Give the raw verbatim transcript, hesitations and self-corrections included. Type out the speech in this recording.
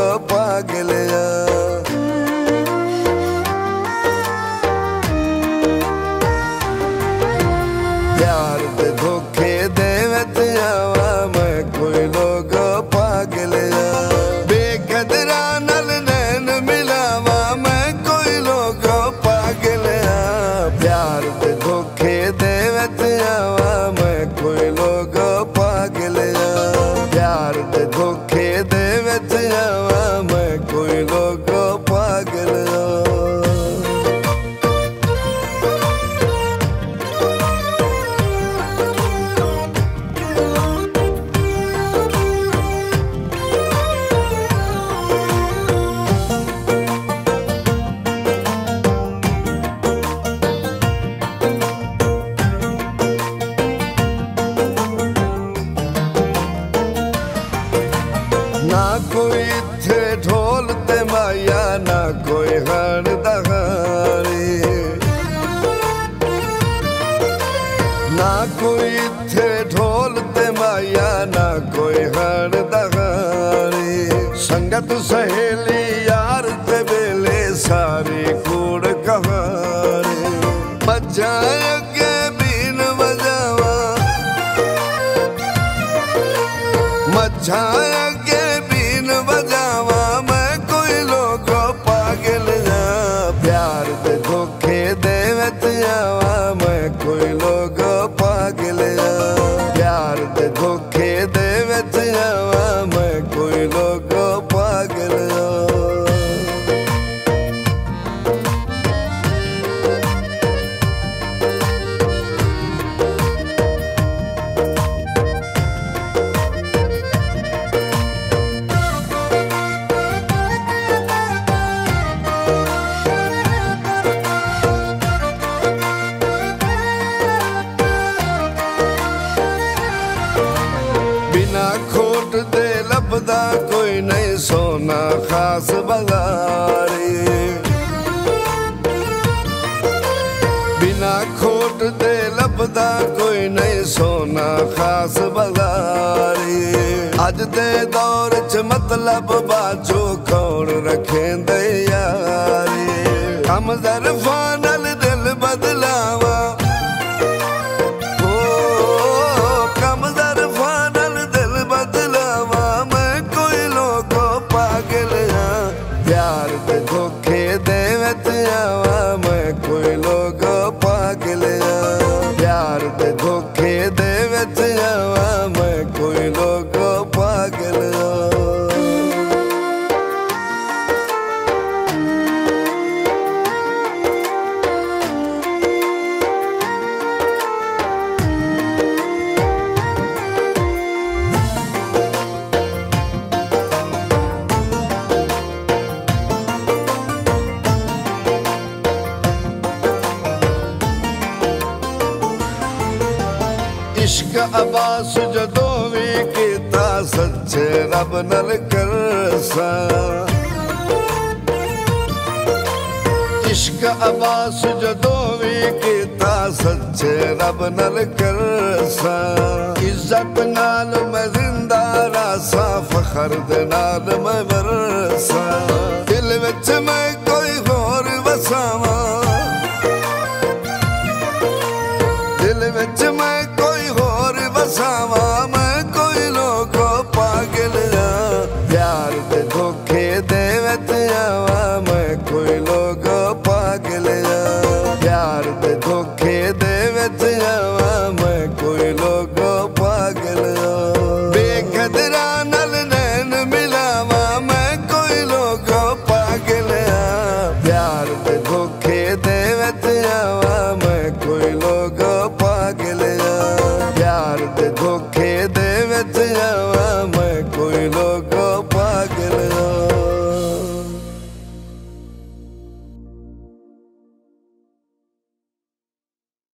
पागलिया। प्यार दे धोखे देवे त्यावा मैं कोई लोग पागलिया। बेकदरा नल नैन मिलावा मैं कोई लोग पागलिया। प्यार दे धोखे देवे त्यावा मैं कोई लोग पागलिया। प्यार दे धोखे देवे त्यावा मैं कोई लोग पागलिया। ना कोई थे ढोल ते माया ना कोई हण दहारी। ना कोई थे ढोल ते माया ना कोई हण दहारी। संगत सहेली यार ते बेले सारी कूड़ कहारी। मचाय के बीन बजावा मचाय के बजावा मैं कोई लोगों पागल जा। प्यार दे धोखे देवे त्यावा मैं कोई लोगों पागल जा। प्यार दे धोखे देवे त्यावा मैं कोई लोगों पागल जा। खोट दे लभदा कोई नहीं सोना खास बाजारी। बिना खोट दे लभदा कोई नहीं सोना खास बाजारी। अज दे दौर च मतलब बाजू कौन रखे दे यारी। हम जरफा नल दिल बदलावा मैं कोई लोग पागल जा। प्यार दे धोखे देवे त्यावा मैं कोई लोग पागल जा। इश्क अब्बास जदों भी किता सच्चे रब नल करसा। इश्क अब्बास जदों भी किता सच्चे रब नल करसा। इज्जत नाल मैं जिंदा रासा फखर दे नाल मैं बरसा। दिल विच मैं कोई होर वसावा दिल विच मैं सावा मैं कोई लोगों पागल जा। प्यार दे धोखे दे